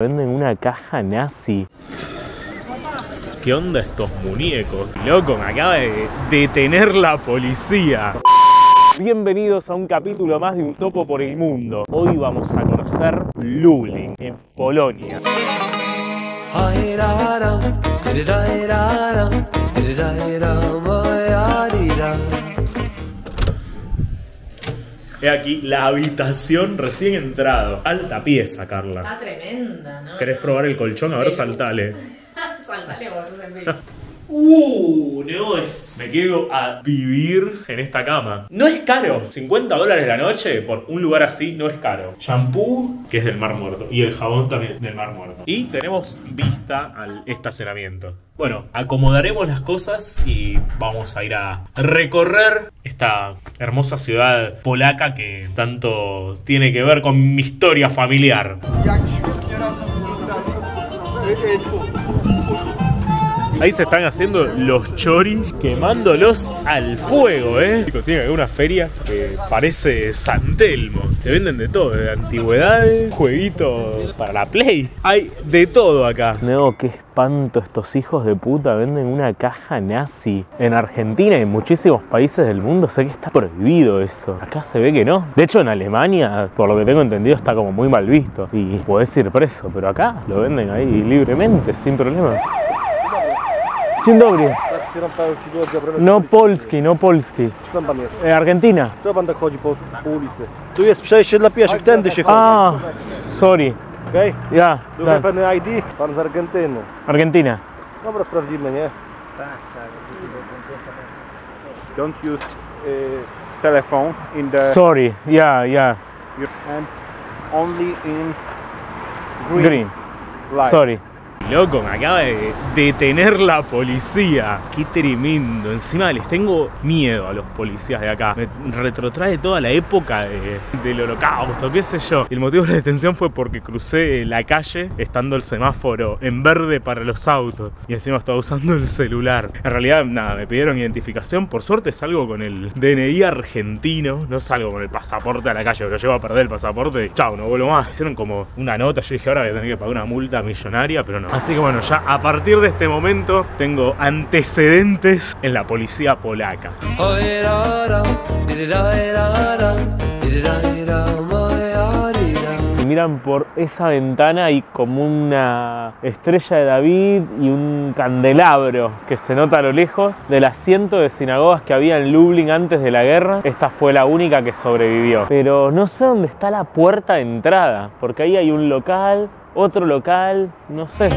Venden una caja nazi. ¿Qué onda estos muñecos? Loco, me acaba de detener la policía. Bienvenidos a un capítulo más de Un Topo por el Mundo. Hoy vamos a conocer Lublin, en Polonia. He aquí la habitación recién entrado. Alta pieza, Carla. Está tremenda, ¿no? ¿Querés probar el colchón? A ver, saltale. Saltale vos, no. No es... Me quedo a vivir en esta cama. No es caro. $50 la noche por un lugar así no es caro. Shampoo, que es del Mar Muerto. Y el jabón también del Mar Muerto. Y tenemos vista al estacionamiento. Bueno, acomodaremos las cosas y vamos a ir a recorrer esta hermosa ciudad polaca que tanto tiene que ver con mi historia familiar. Ahí se están haciendo los choris, quemándolos al fuego, ¿eh? Chicos, tiene que haber una feria que parece San Telmo. Te venden de todo, de antigüedades, jueguitos para la Play. Hay de todo acá. No, qué espanto, estos hijos de puta venden una caja nazi. En Argentina y en muchísimos países del mundo sé que está prohibido eso. Acá se ve que no. De hecho, en Alemania, por lo que tengo entendido, está como muy mal visto. Y podés ir preso, pero acá lo venden ahí libremente, sin problema. Dzień dobry. No Polski, no Polski. Czy tam pan jest? Argentyna. Co pan tak chodzi po ulicy? Tu jest przejście dla pieszych, tędy się chodzi. Ah, sorry. Okej? Okay? Ja. Tu pewne ID? Pan z Argentyny. Argentyna. Dobra, sprawdzimy, nie? Tak, trzeba. Don't use telephone in the... Sorry, yeah. And only in green. Light. Sorry. Loco, me acaba de detener la policía. Qué tremendo. Encima les tengo miedo a los policías de acá. Me retrotrae toda la época del holocausto, qué sé yo. El motivo de la detención fue porque crucé la calle estando el semáforo en verde para los autos. Y encima estaba usando el celular. En realidad, nada, me pidieron identificación. Por suerte salgo con el DNI argentino. No salgo con el pasaporte a la calle, pero llevo a perder el pasaporte y chao, no vuelvo más. Hicieron como una nota. Yo dije, ahora voy a tener que pagar una multa millonaria, pero no. Así que bueno, ya a partir de este momento tengo antecedentes en la policía polaca. Y miran por esa ventana y como una estrella de David y un candelabro que se nota a lo lejos del asiento de sinagogas que había en Lublin antes de la guerra. Esta fue la única que sobrevivió. Pero no sé dónde está la puerta de entrada, porque ahí hay un local... Otro local, no sé.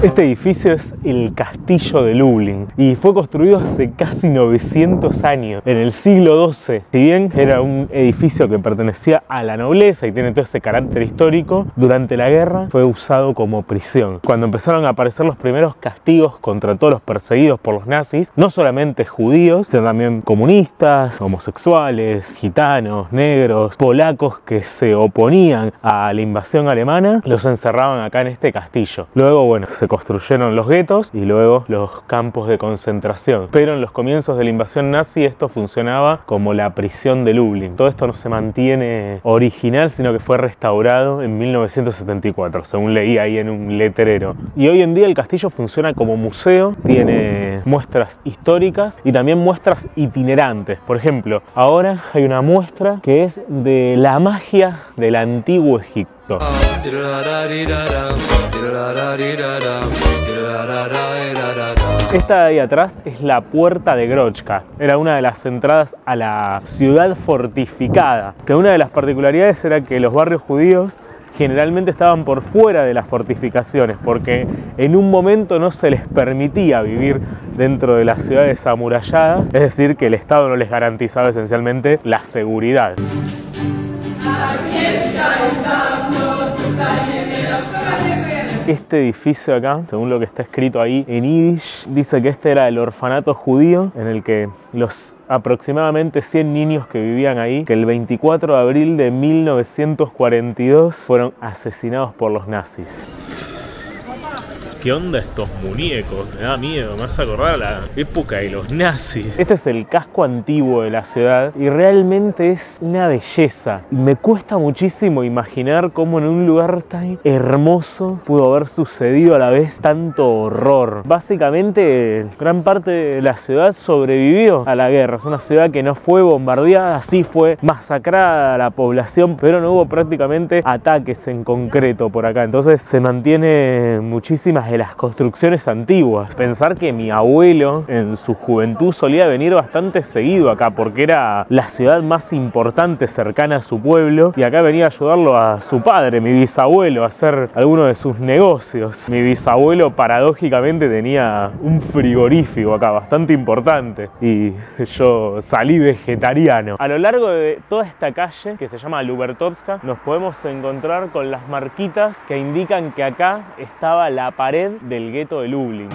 Este edificio es el Castillo de Lublin y fue construido hace casi 900 años, en el siglo XII. Si bien era un edificio que pertenecía a la nobleza y tiene todo ese carácter histórico, durante la guerra fue usado como prisión. Cuando empezaron a aparecer los primeros castigos contra todos los perseguidos por los nazis, no solamente judíos, sino también comunistas, homosexuales, gitanos, negros, polacos que se oponían a la invasión alemana, los encerraban acá en este castillo. Luego, bueno, se construyeron los guetos y luego los campos de concentración. Pero en los comienzos de la invasión nazi esto funcionaba como la prisión de Lublin. Todo esto no se mantiene original, sino que fue restaurado en 1974, según leí ahí en un letrero. Y hoy en día el castillo funciona como museo, tiene muestras históricas y también muestras itinerantes. Por ejemplo, ahora hay una muestra que es de la magia del antiguo Egipto. Esta de ahí atrás es la puerta de Grodzka. Era una de las entradas a la ciudad fortificada. Que una de las particularidades era que los barrios judíos generalmente estaban por fuera de las fortificaciones porque en un momento no se les permitía vivir dentro de las ciudades amuralladas. Es decir, que el Estado no les garantizaba esencialmente la seguridad. Este edificio acá, según lo que está escrito ahí en Yiddish, dice que este era el orfanato judío en el que los aproximadamente 100 niños que vivían ahí, que el 24 de abril de 1942 fueron asesinados por los nazis. ¿Qué onda estos muñecos? Me da miedo, me hace acordar a la época de los nazis. Este es el casco antiguo de la ciudad y realmente es una belleza. Me cuesta muchísimo imaginar cómo en un lugar tan hermoso pudo haber sucedido a la vez tanto horror. Básicamente, gran parte de la ciudad sobrevivió a la guerra. Es una ciudad que no fue bombardeada, sí fue masacrada la población, pero no hubo prácticamente ataques en concreto por acá. Entonces se mantiene muchísimas de las construcciones antiguas. Pensar que mi abuelo en su juventud solía venir bastante seguido acá porque era la ciudad más importante cercana a su pueblo y acá venía a ayudarlo a su padre, mi bisabuelo, a hacer alguno de sus negocios. Mi bisabuelo paradójicamente tenía un frigorífico acá bastante importante y yo salí vegetariano. A lo largo de toda esta calle que se llama Lubertovska nos podemos encontrar con las marquitas que indican que acá estaba la pared del gueto de Lublin.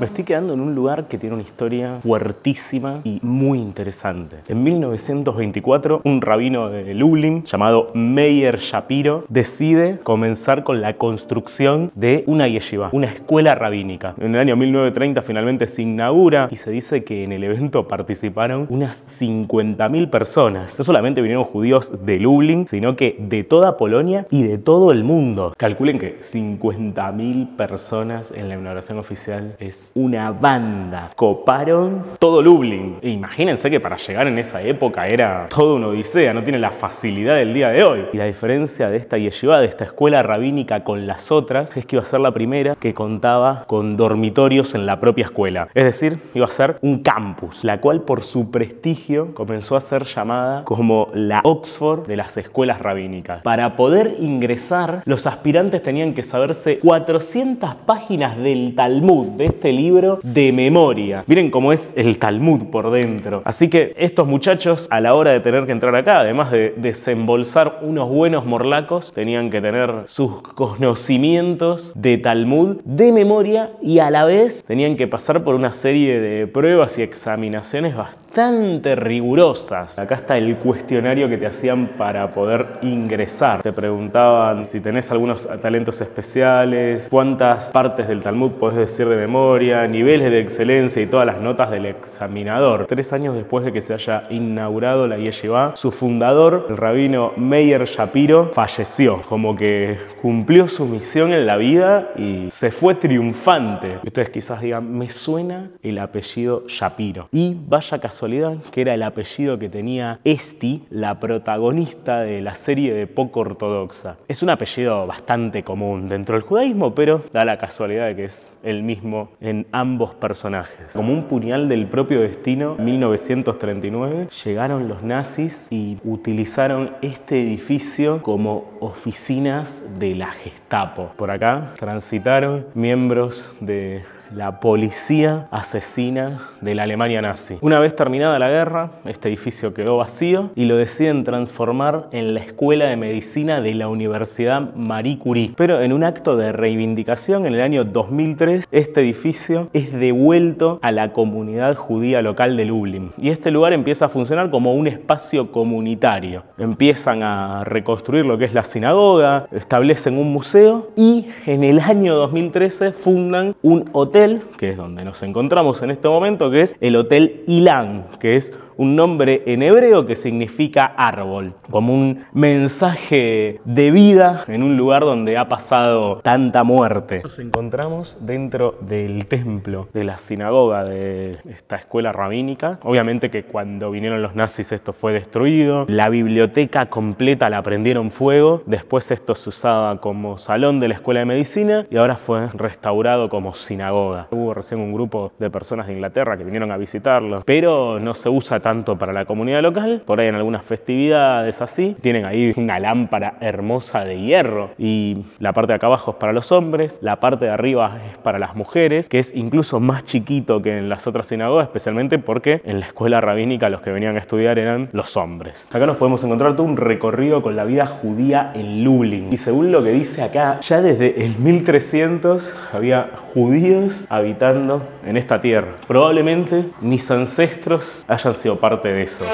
Estoy quedando en un lugar que tiene una historia fuertísima y muy interesante. En 1924, un rabino de Lublin llamado Meir Shapiro decide comenzar con la construcción de una yeshiva, una escuela rabínica. En el año 1930 finalmente se inaugura y se dice que en el evento participaron unas 50.000 personas. No solamente vinieron judíos de Lublin, sino que de toda Polonia y de todo el mundo. Calculen que 50.000 personas en la inauguración oficial es una banda. Coparon todo Lublin. E imagínense que para llegar en esa época era todo una odisea. No tiene la facilidad del día de hoy. Y la diferencia de esta yeshiva, de esta escuela rabínica con las otras, es que iba a ser la primera que contaba con dormitorios en la propia escuela. Es decir, iba a ser un campus, la cual por su prestigio comenzó a ser llamada como la Oxford de las escuelas rabínicas. Para poder ingresar, los aspirantes tenían que saberse 400 páginas del Talmud, de este libro de memoria. Miren cómo es el Talmud por dentro. Así que estos muchachos, a la hora de tener que entrar acá, además de desembolsar unos buenos morlacos, tenían que tener sus conocimientos de Talmud de memoria y a la vez tenían que pasar por una serie de pruebas y examinaciones bastante rigurosas. Acá está el cuestionario que te hacían para poder ingresar. Te preguntaban si tenés algunos talentos especiales, cuántas partes del Talmud podés decir de memoria, niveles de excelencia y todas las notas del examinador. 3 años después de que se haya inaugurado la yeshiva, su fundador, el rabino Meir Shapiro, falleció. Como que cumplió su misión en la vida y se fue triunfante. Y ustedes quizás digan, me suena el apellido Shapiro. Y vaya casualidad que era el apellido que tenía Esti, la protagonista de la serie de Poco Ortodoxa. Es un apellido bastante común dentro del judaísmo, pero da la casualidad de que es el mismo en ambos personajes. Como un puñal del propio destino, en 1939 llegaron los nazis y utilizaron este edificio como oficinas de la Gestapo. Por acá transitaron miembros de la policía asesina de la Alemania nazi. Una vez terminada la guerra, este edificio quedó vacío y lo deciden transformar en la Escuela de Medicina de la Universidad Marie Curie. Pero en un acto de reivindicación, en el año 2003, este edificio es devuelto a la comunidad judía local de Lublin. Y este lugar empieza a funcionar como un espacio comunitario. Empiezan a reconstruir lo que es la sinagoga, establecen un museo y en el año 2013 fundan un hotel, que es donde nos encontramos en este momento, que es el Hotel Ilán, que es un nombre en hebreo que significa árbol, como un mensaje de vida en un lugar donde ha pasado tanta muerte. Nos encontramos dentro del templo, de la sinagoga de esta escuela rabínica. Obviamente que cuando vinieron los nazis esto fue destruido, la biblioteca completa la prendieron fuego, después esto se usaba como salón de la escuela de medicina y ahora fue restaurado como sinagoga. Hubo recién un grupo de personas de Inglaterra que vinieron a visitarlo, pero no se usa tanto para la comunidad local, por ahí en algunas festividades así, tienen ahí una lámpara hermosa de hierro y la parte de acá abajo es para los hombres, la parte de arriba es para las mujeres, que es incluso más chiquito que en las otras sinagogas, especialmente porque en la escuela rabínica los que venían a estudiar eran los hombres. Acá nos podemos encontrar todo un recorrido con la vida judía en Lublin y según lo que dice acá, ya desde el 1300 había judíos habitando en esta tierra. Probablemente mis ancestros hayan sido parte de eso.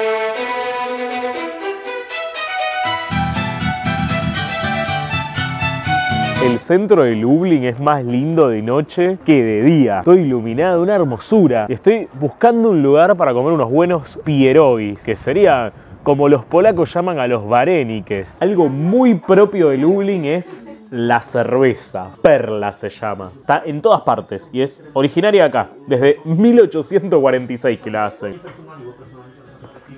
El centro de Lublin es más lindo de noche que de día. Estoy iluminado, una hermosura. Estoy buscando un lugar para comer unos buenos pierogis, que sería como los polacos llaman a los vareniques. Algo muy propio de Lublin es la cerveza. Perla se llama. Está en todas partes y es originaria acá. Desde 1846 que la hacen.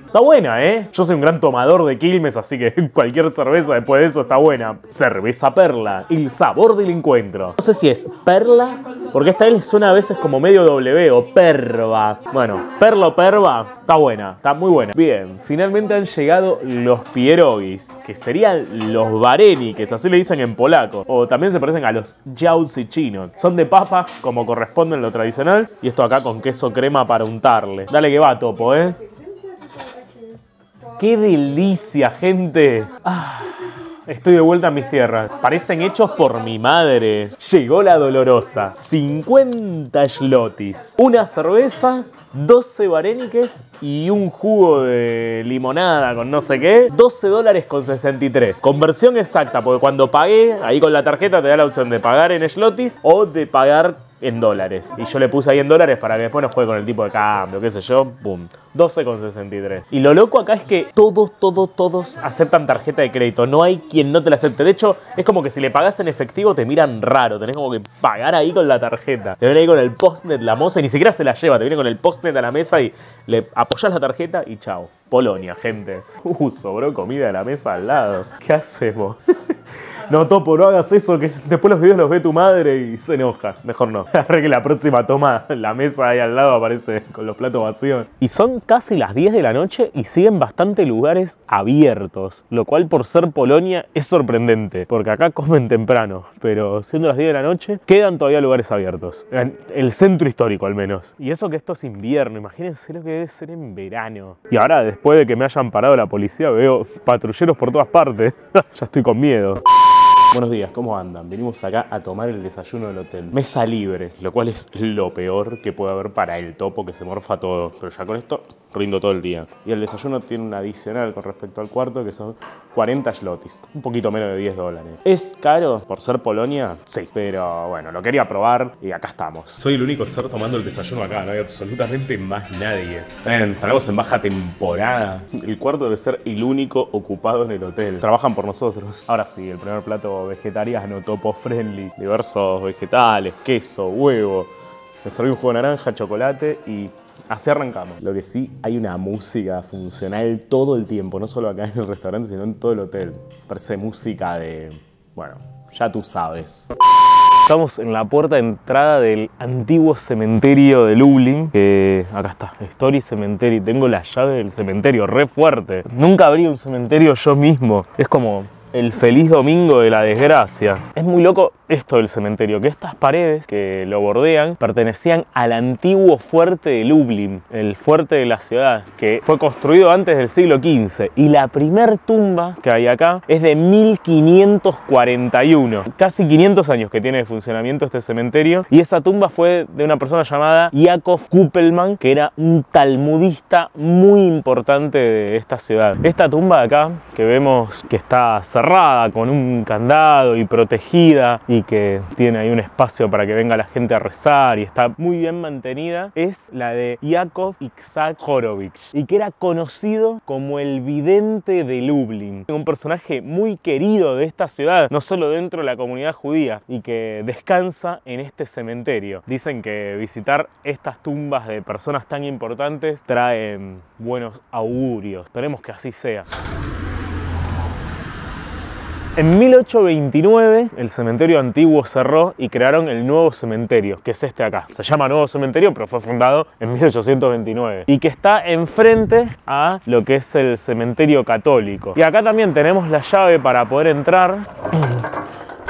Está buena, ¿eh? Yo soy un gran tomador de Quilmes, así que cualquier cerveza después de eso está buena. Cerveza Perla, el sabor del encuentro. No sé si es Perla, porque esta L suena a veces como medio W o Perva. Bueno, Perla o Perva, está buena, está muy buena. Bien, finalmente han llegado los pierogis, que serían los vareniques, así le dicen en polaco. O también se parecen a los jauzi chinos. Son de papa, como corresponde en lo tradicional. Y esto acá con queso crema para untarle. Dale que va, Topo, ¿eh? ¡Qué delicia, gente! Ah, estoy de vuelta a mis tierras. Parecen hechos por mi madre. Llegó la dolorosa. 50 shlotis. Una cerveza, 12 vareniques y un jugo de limonada con no sé qué. $12.63. Conversión exacta, porque cuando pagué, ahí con la tarjeta te da la opción de pagar en shlotis o de pagar en dólares. Y yo le puse ahí en dólares para que después no juegue con el tipo de cambio, qué sé yo. Boom. 12.63. Y lo loco acá es que todos aceptan tarjeta de crédito. No hay quien no te la acepte. De hecho, es como que si le pagas en efectivo te miran raro. Tenés como que pagar ahí con la tarjeta. Te ven ahí con el postnet la moza y ni siquiera se la lleva. Te viene con el postnet a la mesa y le apoyás la tarjeta y chao. Polonia, gente. Sobró comida de la mesa al lado. ¿Qué hacemos? No, Topo, no hagas eso, que después los videos los ve tu madre y se enoja. Mejor no. Arregle la próxima toma, la mesa ahí al lado aparece con los platos vacíos. Y son casi las 10 de la noche y siguen bastante lugares abiertos, lo cual por ser Polonia es sorprendente, porque acá comen temprano, pero siendo las 10 de la noche quedan todavía lugares abiertos, en el centro histórico al menos. Y eso que esto es invierno, imagínense lo que debe ser en verano. Y ahora, después de que me hayan parado la policía, veo patrulleros por todas partes. Ya estoy con miedo. Buenos días, ¿cómo andan? Venimos acá a tomar el desayuno del hotel. Mesa libre, lo cual es lo peor que puede haber para el Topo, que se morfa todo. Pero ya con esto rindo todo el día. Y el desayuno tiene un adicional con respecto al cuarto, que son 40 zlotys. Un poquito menos de $10. ¿Es caro por ser Polonia? Sí. Pero bueno, lo quería probar y acá estamos. Soy el único ser tomando el desayuno acá, no hay absolutamente más nadie. Entramos en baja temporada. El cuarto debe ser el único ocupado en el hotel. Trabajan por nosotros. Ahora sí, el primer plato vegetariano, Topo friendly, diversos vegetales, queso, huevo. Me serví un jugo de naranja, chocolate y así arrancamos. Lo que sí, hay una música funcional todo el tiempo, no solo acá en el restaurante, sino en todo el hotel. Parece música de, bueno, ya tú sabes. Estamos en la puerta de entrada del antiguo cementerio de Lublin, que acá está, History Cemetery. Tengo la llave del cementerio, re fuerte. Nunca abrí un cementerio yo mismo, es como el feliz domingo de la desgracia. Es muy loco esto del cementerio, que estas paredes que lo bordean pertenecían al antiguo fuerte de Lublin, el fuerte de la ciudad, que fue construido antes del siglo XV. Y la primer tumba que hay acá es de 1541. Casi 500 años que tiene de funcionamiento este cementerio. Y esa tumba fue de una persona llamada Jakov Kuppelmann, que era un talmudista muy importante de esta ciudad. Esta tumba de acá, que vemos que está cerrada, con un candado y protegida, y que tiene ahí un espacio para que venga la gente a rezar y está muy bien mantenida, es la de Yaakov Yitzhak Horovich, y que era conocido como el vidente de Lublin, un personaje muy querido de esta ciudad, no solo dentro de la comunidad judía, y que descansa en este cementerio. Dicen que visitar estas tumbas de personas tan importantes traen buenos augurios. Esperemos que así sea. En 1829 el cementerio antiguo cerró y crearon el nuevo cementerio, que es este de acá. Se llama Nuevo Cementerio, pero fue fundado en 1829. Y que está enfrente a lo que es el cementerio católico. Y acá también tenemos la llave para poder entrar.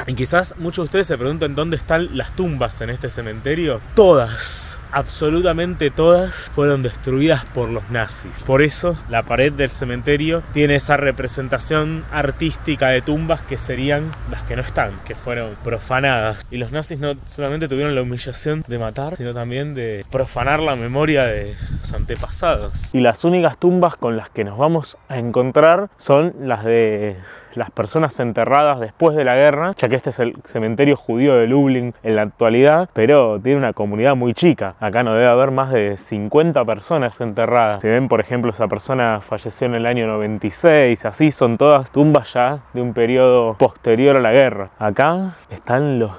Y quizás muchos de ustedes se pregunten dónde están las tumbas en este cementerio. Todas, absolutamente todas, fueron destruidas por los nazis. Por eso la pared del cementerio tiene esa representación artística de tumbas que serían las que no están, que fueron profanadas. Y los nazis no solamente tuvieron la humillación de matar, sino también de profanar la memoria de los antepasados. Y las únicas tumbas con las que nos vamos a encontrar son las de las personas enterradas después de la guerra, ya que este es el cementerio judío de Lublin en la actualidad, pero tiene una comunidad muy chica. Acá no debe haber más de 50 personas enterradas. Si ven, por ejemplo, esa persona falleció en el año 96, así son todas tumbas ya de un periodo posterior a la guerra. Acá están los...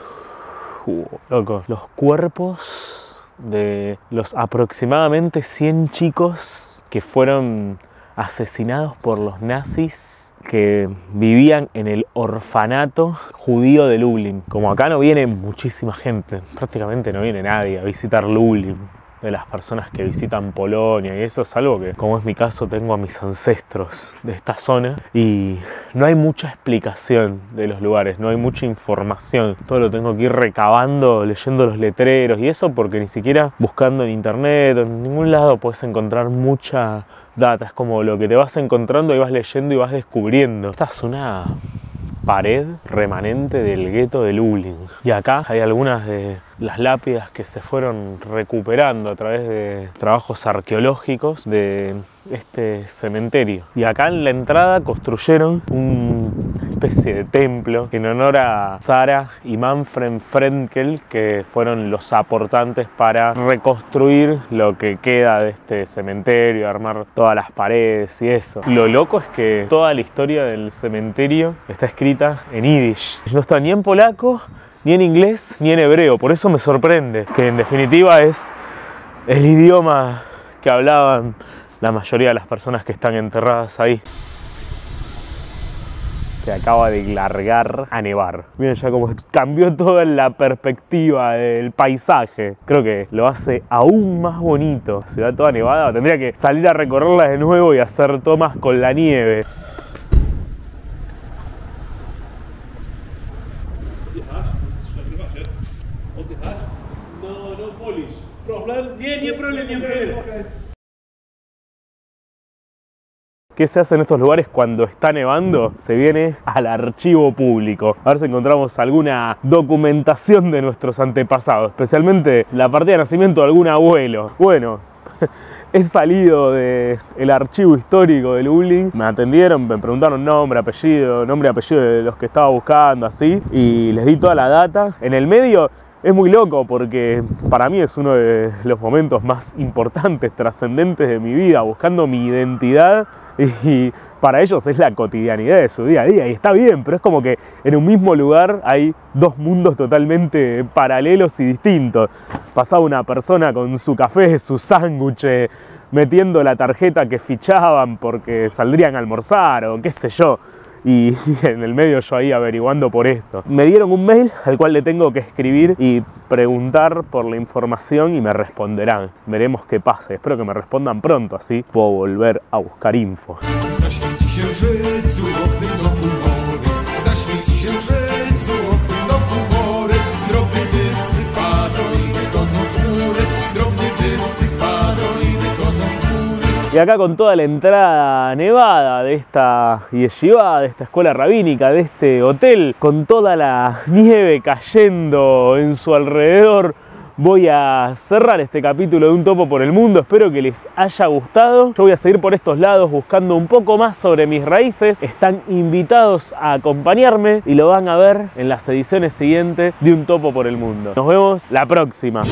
locos, los cuerpos de los aproximadamente 100 chicos que fueron asesinados por los nazis, que vivían en el orfanato judío de Lublin. Como acá no viene muchísima gente, prácticamente no viene nadie a visitar Lublin, de las personas que visitan Polonia y eso, es algo que, como es mi caso, tengo a mis ancestros de esta zona y no hay mucha explicación de los lugares, no hay mucha información. Todo lo tengo que ir recabando, leyendo los letreros y eso, porque ni siquiera buscando en internet o en ningún lado puedes encontrar mucha data. Es como lo que te vas encontrando y vas leyendo y vas descubriendo. Esta es una pared remanente del gueto de Lublin. Y acá hay algunas de las lápidas que se fueron recuperando a través de trabajos arqueológicos de este cementerio. Y acá en la entrada construyeron una especie de templo en honor a Sara y Manfred Frenkel, que fueron los aportantes para reconstruir lo que queda de este cementerio, armar todas las paredes y eso. Lo loco es que toda la historia del cementerio está escrita en Yiddish. No está ni en polaco, ni en inglés, ni en hebreo. Por eso me sorprende, que en definitiva es el idioma que hablaban la mayoría de las personas que están enterradas ahí. Se acaba de largar a nevar. Miren ya como cambió toda la perspectiva del paisaje. Creo que lo hace aún más bonito. La ciudad toda nevada, tendría que salir a recorrerla de nuevo y hacer tomas con la nieve. ¿Qué se hace en estos lugares cuando está nevando? Se viene al archivo público. A ver si encontramos alguna documentación de nuestros antepasados, especialmente la partida de nacimiento de algún abuelo. Bueno, he salido del archivo histórico de Lublin. Me atendieron, me preguntaron nombre, apellido de los que estaba buscando, así. Y les di toda la data. En el medio... Es muy loco porque para mí es uno de los momentos más importantes, trascendentes de mi vida, buscando mi identidad, y para ellos es la cotidianidad de su día a día y está bien, pero es como que en un mismo lugar hay dos mundos totalmente paralelos y distintos. Pasaba una persona con su café, su sándwich, metiendo la tarjeta que fichaban porque saldrían a almorzar o qué sé yo. Y en el medio yo ahí averiguando por esto. Me dieron un mail al cual le tengo que escribir y preguntar por la información y me responderán. Veremos qué pasa. Espero que me respondan pronto, así puedo volver a buscar info. Y acá con toda la entrada nevada de esta yeshiva, de esta escuela rabínica, de este hotel, con toda la nieve cayendo en su alrededor, voy a cerrar este capítulo de Un Topo por el Mundo. Espero que les haya gustado. Yo voy a seguir por estos lados buscando un poco más sobre mis raíces. Están invitados a acompañarme y lo van a ver en las ediciones siguientes de Un Topo por el Mundo. Nos vemos la próxima.